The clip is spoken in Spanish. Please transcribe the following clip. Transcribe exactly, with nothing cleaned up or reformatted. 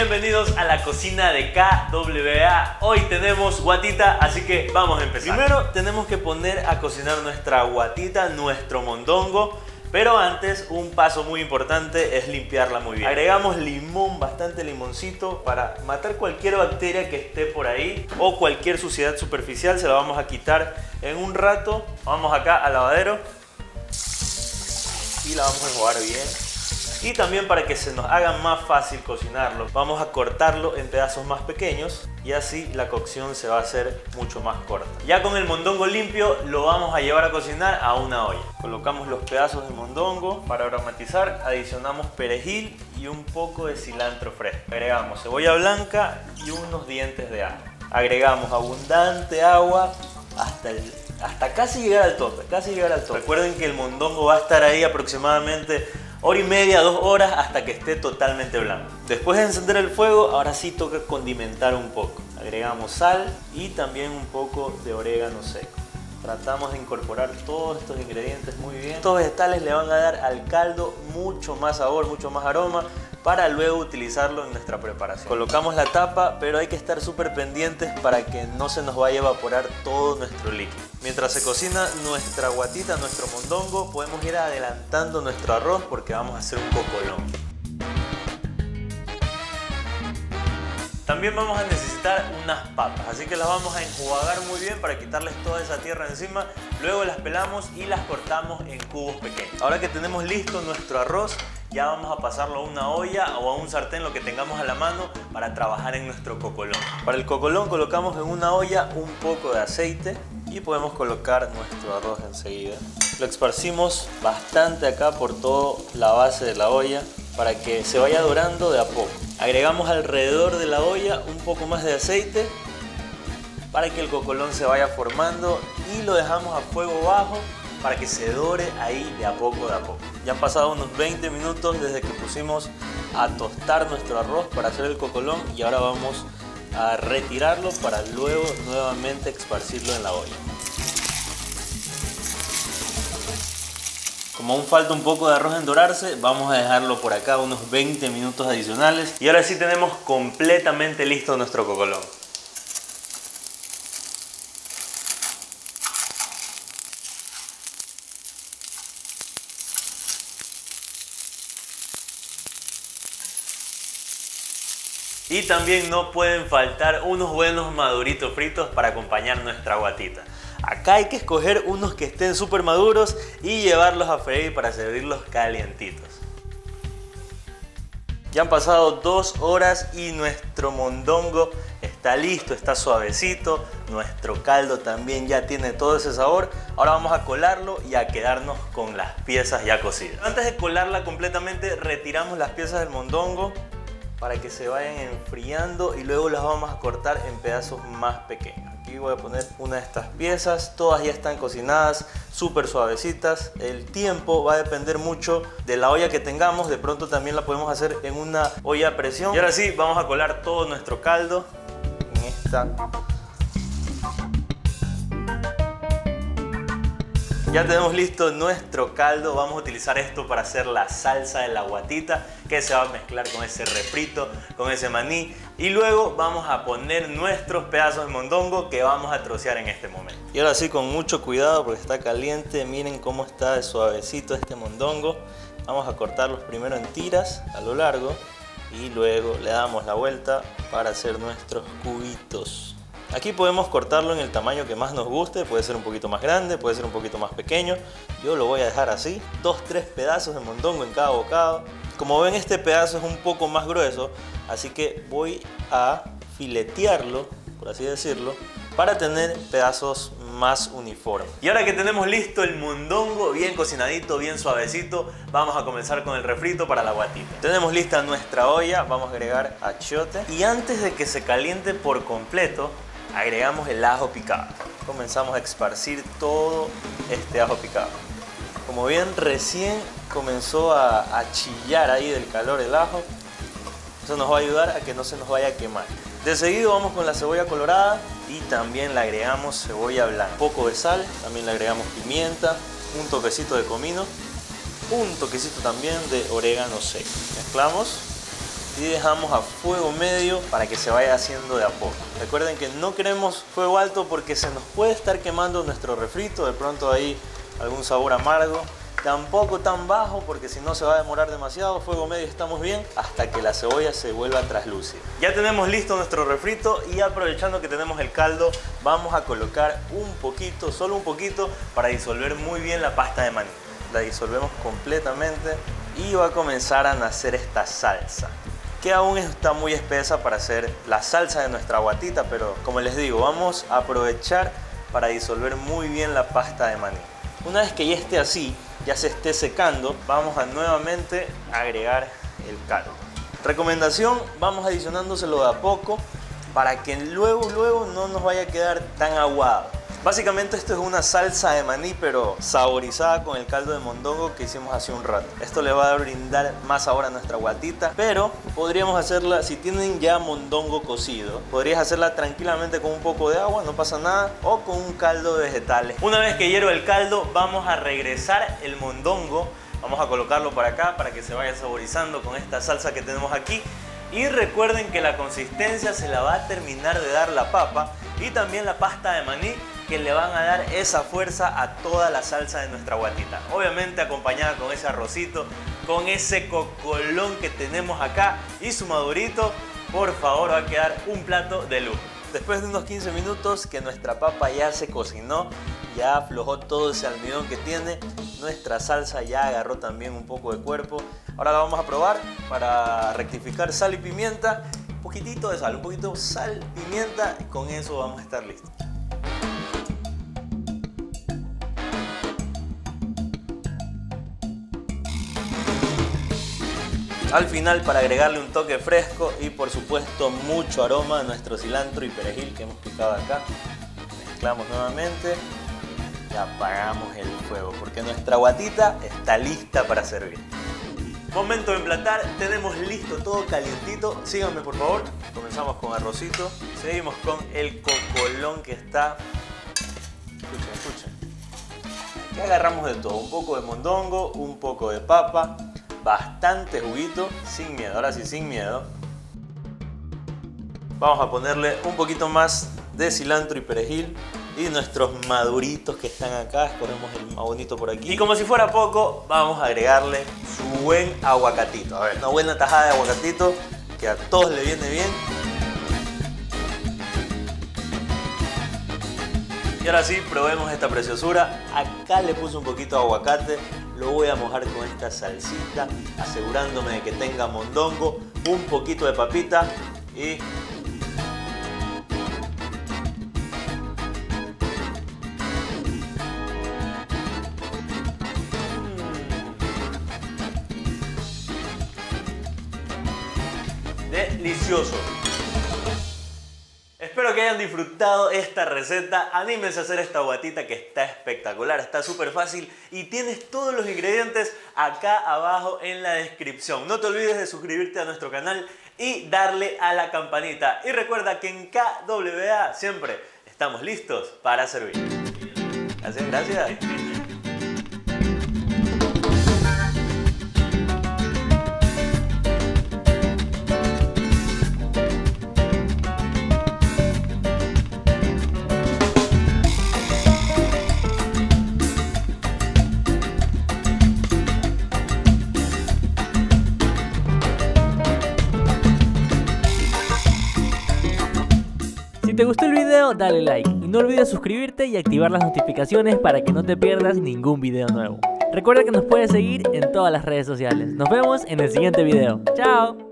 bienvenidos a la cocina de K W A. Hoy tenemos guatita, así que vamos a empezar. Primero tenemos que poner a cocinar nuestra guatita, nuestro mondongo. Pero antes, un paso muy importante es limpiarla muy bien. Agregamos limón, bastante limoncito, para matar cualquier bacteria que esté por ahí o cualquier suciedad superficial. Se la vamos a quitar en un rato. Vamos acá al lavadero y la vamos a enjuagar bien. Y también, para que se nos haga más fácil cocinarlo, vamos a cortarlo en pedazos más pequeños y así la cocción se va a hacer mucho más corta. Ya con el mondongo limpio lo vamos a llevar a cocinar a una olla. Colocamos los pedazos de mondongo para aromatizar, adicionamos perejil y un poco de cilantro fresco. Agregamos cebolla blanca y unos dientes de ajo. Agregamos abundante agua hasta el hasta casi llegar al tope, casi llegar al tope. Recuerden que el mondongo va a estar ahí aproximadamente hora y media, dos horas, hasta que esté totalmente blanco. Después de encender el fuego, ahora sí toca condimentar un poco. Agregamos sal y también un poco de orégano seco. Tratamos de incorporar todos estos ingredientes muy bien. Estos vegetales le van a dar al caldo mucho más sabor, mucho más aroma, para luego utilizarlo en nuestra preparación. Colocamos la tapa, pero hay que estar súper pendientes para que no se nos vaya a evaporar todo nuestro líquido. Mientras se cocina nuestra guatita, nuestro mondongo, podemos ir adelantando nuestro arroz porque vamos a hacer un cocolón. También vamos a necesitar unas papas, así que las vamos a enjuagar muy bien para quitarles toda esa tierra encima. Luego las pelamos y las cortamos en cubos pequeños. Ahora que tenemos listo nuestro arroz, ya vamos a pasarlo a una olla o a un sartén, lo que tengamos a la mano, para trabajar en nuestro cocolón. Para el cocolón colocamos en una olla un poco de aceite y podemos colocar nuestro arroz enseguida. Lo esparcimos bastante acá por toda la base de la olla para que se vaya dorando de a poco. Agregamos alrededor de la olla un poco más de aceite para que el cocolón se vaya formando y lo dejamos a fuego bajo para que se dore ahí de a poco de a poco. Ya han pasado unos veinte minutos desde que pusimos a tostar nuestro arroz para hacer el cocolón y ahora vamos a retirarlo para luego nuevamente esparcirlo en la olla. Como aún falta un poco de arroz en dorarse, vamos a dejarlo por acá unos veinte minutos adicionales. Y ahora sí tenemos completamente listo nuestro cocolón. Y también no pueden faltar unos buenos maduritos fritos para acompañar nuestra guatita. Acá hay que escoger unos que estén súper maduros y llevarlos a freír para servirlos calientitos. Ya han pasado dos horas y nuestro mondongo está listo, está suavecito. Nuestro caldo también ya tiene todo ese sabor. Ahora vamos a colarlo y a quedarnos con las piezas ya cocidas. Antes de colarla completamente, retiramos las piezas del mondongo para que se vayan enfriando y luego las vamos a cortar en pedazos más pequeños. Aquí voy a poner una de estas piezas, todas ya están cocinadas, súper suavecitas. El tiempo va a depender mucho de la olla que tengamos, de pronto también la podemos hacer en una olla a presión. Y ahora sí, vamos a colar todo nuestro caldo en esta. Ya tenemos listo nuestro caldo, vamos a utilizar esto para hacer la salsa de la guatita que se va a mezclar con ese refrito, con ese maní, y luego vamos a poner nuestros pedazos de mondongo que vamos a trocear en este momento. Y ahora sí, con mucho cuidado porque está caliente, miren cómo está de suavecito este mondongo. Vamos a cortarlos primero en tiras a lo largo y luego le damos la vuelta para hacer nuestros cubitos. Aquí podemos cortarlo en el tamaño que más nos guste, puede ser un poquito más grande, puede ser un poquito más pequeño. Yo lo voy a dejar así, dos, tres pedazos de mondongo en cada bocado. Como ven, este pedazo es un poco más grueso, así que voy a filetearlo, por así decirlo, para tener pedazos más uniformes. Y ahora que tenemos listo el mondongo bien cocinadito, bien suavecito, vamos a comenzar con el refrito para la guatita. Tenemos lista nuestra olla, vamos a agregar achiote y antes de que se caliente por completo, agregamos el ajo picado. Comenzamos a esparcir todo este ajo picado. Como ven, recién comenzó a, a chillar ahí del calor el ajo. Eso nos va a ayudar a que no se nos vaya a quemar. De seguido vamos con la cebolla colorada y también le agregamos cebolla blanca. Un poco de sal, también le agregamos pimienta, un toquecito de comino, un toquecito también de orégano seco. Mezclamos y dejamos a fuego medio para que se vaya haciendo de a poco. Recuerden que no queremos fuego alto porque se nos puede estar quemando nuestro refrito, de pronto ahí algún sabor amargo. Tampoco tan bajo porque si no se va a demorar demasiado. Fuego medio estamos bien hasta que la cebolla se vuelva traslúcida. Ya tenemos listo nuestro refrito y aprovechando que tenemos el caldo vamos a colocar un poquito, solo un poquito, para disolver muy bien la pasta de maní. La disolvemos completamente y va a comenzar a nacer esta salsa, que aún está muy espesa para hacer la salsa de nuestra guatita, pero como les digo, vamos a aprovechar para disolver muy bien la pasta de maní. Una vez que ya esté así, ya se esté secando, vamos a nuevamente agregar el caldo. Recomendación, vamos adicionándoselo de a poco para que luego, luego no nos vaya a quedar tan aguado. Básicamente esto es una salsa de maní pero saborizada con el caldo de mondongo que hicimos hace un rato. Esto le va a brindar más sabor a nuestra guatita, pero podríamos hacerla, si tienen ya mondongo cocido, podrías hacerla tranquilamente con un poco de agua, no pasa nada, o con un caldo de vegetales. Una vez que hierva el caldo vamos a regresar el mondongo, vamos a colocarlo para acá para que se vaya saborizando con esta salsa que tenemos aquí. Y recuerden que la consistencia se la va a terminar de dar la papa y también la pasta de maní, que le van a dar esa fuerza a toda la salsa de nuestra guatita. Obviamente acompañada con ese arrocito, con ese cocolón que tenemos acá y su madurito, por favor, va a quedar un plato de lujo. Después de unos quince minutos que nuestra papa ya se cocinó, ya aflojó todo ese almidón que tiene, nuestra salsa ya agarró también un poco de cuerpo. Ahora la vamos a probar para rectificar sal y pimienta, un poquitito de sal, un poquito de sal, pimienta, y con eso vamos a estar listos. Al final, para agregarle un toque fresco y por supuesto mucho aroma, a nuestro cilantro y perejil que hemos picado acá. Mezclamos nuevamente y apagamos el fuego porque nuestra guatita está lista para servir. Momento de emplatar, tenemos listo todo calientito. Síganme por favor, comenzamos con arrocito, seguimos con el cocolón que está... Escuchen, escuchen. Aquí agarramos de todo, un poco de mondongo, un poco de papa, bastante juguito, sin miedo, ahora sí, sin miedo. Vamos a ponerle un poquito más de cilantro y perejil y nuestros maduritos que están acá, escogemos el más bonito por aquí. Y como si fuera poco, vamos a agregarle su buen aguacatito. A ver, una buena tajada de aguacatito que a todos le viene bien. Y ahora sí, probemos esta preciosura. Acá le puse un poquito de aguacate. Lo voy a mojar con esta salsita, asegurándome de que tenga mondongo, un poquito de papita y... delicioso. Espero que hayan disfrutado esta receta, anímense a hacer esta guatita que está espectacular, está súper fácil y tienes todos los ingredientes acá abajo en la descripción. No te olvides de suscribirte a nuestro canal y darle a la campanita. Y recuerda que en K W A siempre estamos listos para servir. Gracias, gracias. Si te gustó el video, dale like y no olvides suscribirte y activar las notificaciones para que no te pierdas ningún video nuevo. Recuerda que nos puedes seguir en todas las redes sociales. Nos vemos en el siguiente video. ¡Chao!